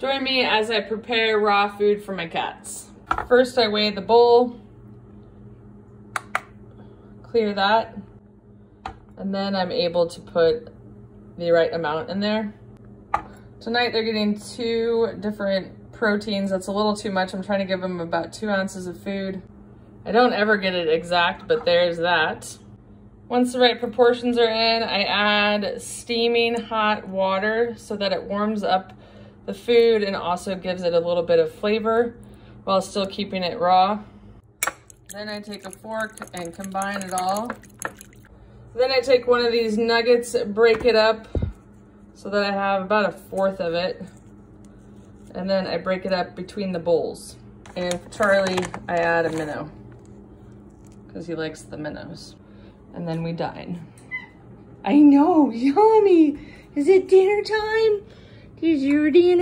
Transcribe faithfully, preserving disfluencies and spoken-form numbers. Join me as I prepare raw food for my cats. First, I weigh the bowl, clear that, and then I'm able to put the right amount in there. Tonight, they're getting two different proteins. That's a little too much. I'm trying to give them about two ounces of food. I don't ever get it exact, but there's that. Once the right proportions are in, I add steaming hot water so that it warms up the food and also gives it a little bit of flavor while still keeping it raw. Then I take a fork and combine it all. Then I take one of these nuggets, break it up so that I have about a fourth of it. And then I break it up between the bowls. And for Charlie, I add a minnow because he likes the minnows. And then we dine. I know, yummy. Is it dinner time? Is your dinner?